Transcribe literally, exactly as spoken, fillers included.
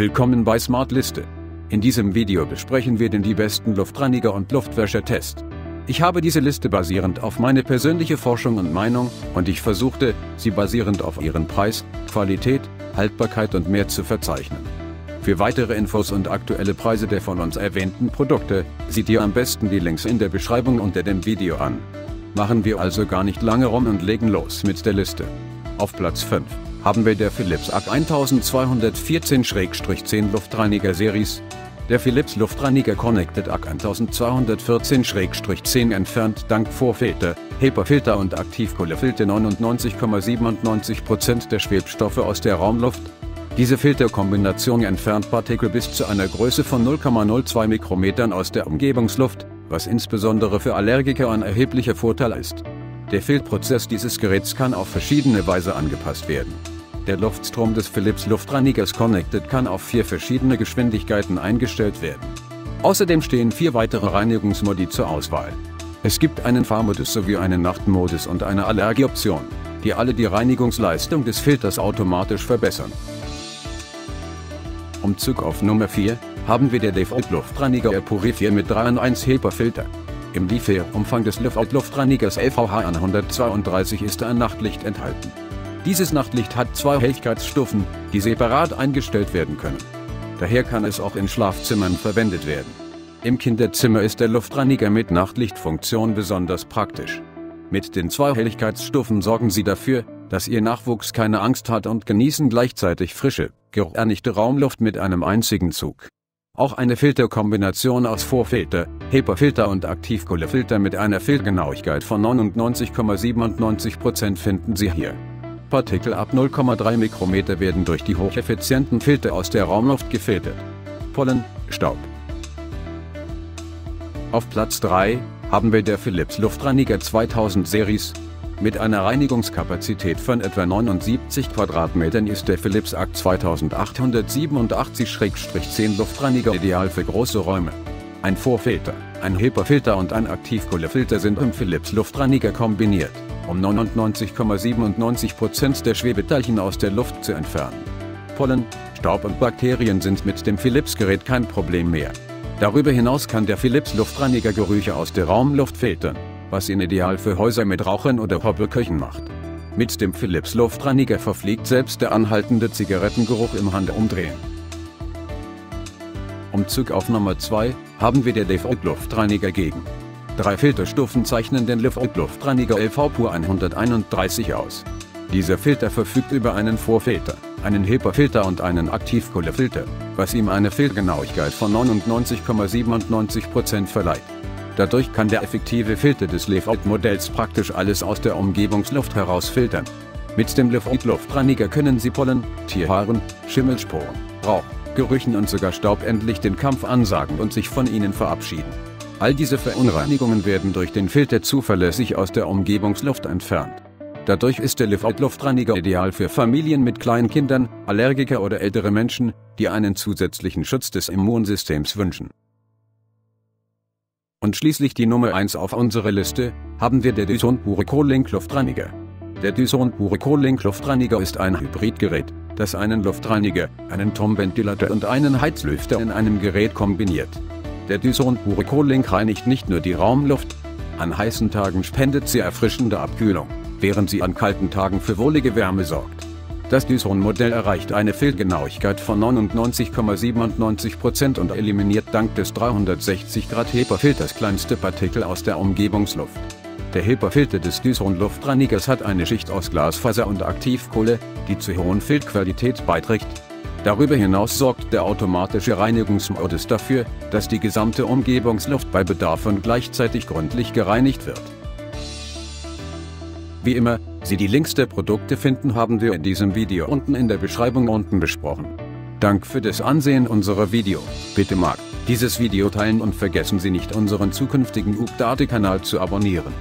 Willkommen bei SmartListe. In diesem Video besprechen wir den die besten Luftreiniger und Luftwäscher-Test. Ich habe diese Liste basierend auf meine persönliche Forschung und Meinung und ich versuchte, sie basierend auf ihren Preis, Qualität, Haltbarkeit und mehr zu verzeichnen. Für weitere Infos und aktuelle Preise der von uns erwähnten Produkte, seht ihr am besten die Links in der Beschreibung unter dem Video an. Machen wir also gar nicht lange rum und legen los mit der Liste. Auf Platz fünf haben wir der Philips A C K zwölf vierzehn zehn Luftreiniger Series. Der Philips Luftreiniger Connected A C K zwölf vierzehn zehn entfernt dank Vorfilter, HEPA-Filter und Aktivkohlefilter neunundneunzig Komma siebenundneunzig Prozent der Schwebstoffe aus der Raumluft. Diese Filterkombination entfernt Partikel bis zu einer Größe von null Komma null zwei Mikrometern aus der Umgebungsluft, was insbesondere für Allergiker ein erheblicher Vorteil ist. Der Filterprozess dieses Geräts kann auf verschiedene Weise angepasst werden. Der Luftstrom des Philips Luftreinigers Connected kann auf vier verschiedene Geschwindigkeiten eingestellt werden. Außerdem stehen vier weitere Reinigungsmodi zur Auswahl. Es gibt einen Fahrmodus sowie einen Nachtmodus und eine Allergieoption, die alle die Reinigungsleistung des Filters automatisch verbessern. Umzug auf Nummer vier haben wir der Levoit Luftreiniger PUR vier mit drei in eins HEPA Filter. Im Lieferumfang des Levoit Luftreinigers L V H hundertzweiunddreißig ist ein Nachtlicht enthalten. Dieses Nachtlicht hat zwei Helligkeitsstufen, die separat eingestellt werden können. Daher kann es auch in Schlafzimmern verwendet werden. Im Kinderzimmer ist der Luftreiniger mit Nachtlichtfunktion besonders praktisch. Mit den zwei Helligkeitsstufen sorgen Sie dafür, dass Ihr Nachwuchs keine Angst hat und genießen gleichzeitig frische, gereinigte Raumluft mit einem einzigen Zug. Auch eine Filterkombination aus Vorfilter, HEPA-Filter und Aktivkohlefilter mit einer Filtergenauigkeit von neunundneunzig Komma siebenundneunzig Prozent finden Sie hier. Partikel ab null Komma drei Mikrometer werden durch die hocheffizienten Filter aus der Raumluft gefiltert. Pollen, Staub. Auf Platz drei haben wir der Philips Luftreiniger zweitausend Series. Mit einer Reinigungskapazität von etwa neunundsiebzig Quadratmetern ist der Philips A C K zweitausendachthundertsiebenundachtzig zehn Luftreiniger ideal für große Räume. Ein Vorfilter, ein HEPA-Filter und ein Aktivkohlefilter sind im Philips Luftreiniger kombiniert, um neunundneunzig Komma siebenundneunzig Prozent der Schwebeteilchen aus der Luft zu entfernen. Pollen, Staub und Bakterien sind mit dem Philips-Gerät kein Problem mehr. Darüber hinaus kann der Philips Luftreiniger Gerüche aus der Raumluft filtern, was ihn ideal für Häuser mit Rauchern oder Hobbyköchen macht. Mit dem Philips Luftreiniger verfliegt selbst der anhaltende Zigarettengeruch im Handumdrehen. Umzug auf Nummer zwei haben wir der Levoit Luftreiniger gegen. Drei Filterstufen zeichnen den Levoit Luftreiniger L V PUR hunderteinunddreißig aus. Dieser Filter verfügt über einen Vorfilter, einen HEPA-Filter und einen Aktivkohlefilter, was ihm eine Filtergenauigkeit von neunundneunzig Komma siebenundneunzig Prozent verleiht. Dadurch kann der effektive Filter des Levoit-Modells praktisch alles aus der Umgebungsluft herausfiltern. Mit dem Levoit-Luftreiniger können Sie Pollen, Tierhaaren, Schimmelsporen, Rauch, Gerüchen und sogar Staub endlich den Kampf ansagen und sich von ihnen verabschieden. All diese Verunreinigungen werden durch den Filter zuverlässig aus der Umgebungsluft entfernt. Dadurch ist der Levoit-Luftreiniger ideal für Familien mit kleinen Kindern, Allergiker oder ältere Menschen, die einen zusätzlichen Schutz des Immunsystems wünschen. Und schließlich die Nummer eins auf unserer Liste, haben wir der Dyson Pure Cool Link Luftreiniger. Der Dyson Pure Cool Link Luftreiniger ist ein Hybridgerät, das einen Luftreiniger, einen Turmventilator und einen Heizlüfter in einem Gerät kombiniert. Der Dyson Pure Cool Link reinigt nicht nur die Raumluft. An heißen Tagen spendet sie erfrischende Abkühlung, während sie an kalten Tagen für wohlige Wärme sorgt. Das Dyson-Modell erreicht eine Filtergenauigkeit von neunundneunzig Komma siebenundneunzig Prozent und eliminiert dank des dreihundertsechzig Grad HEPA-Filters kleinste Partikel aus der Umgebungsluft. Der HEPA-Filter des Dyson-Luftreinigers hat eine Schicht aus Glasfaser und Aktivkohle, die zu hohen Filterqualität beiträgt. Darüber hinaus sorgt der automatische Reinigungsmodus dafür, dass die gesamte Umgebungsluft bei Bedarf und gleichzeitig gründlich gereinigt wird. Wie immer, Sie die Links der Produkte finden haben wir in diesem Video unten in der Beschreibung unten besprochen. Dank für das Ansehen unserer Video, bitte mag dieses Video teilen und vergessen Sie nicht unseren zukünftigen Update-Kanal zu abonnieren.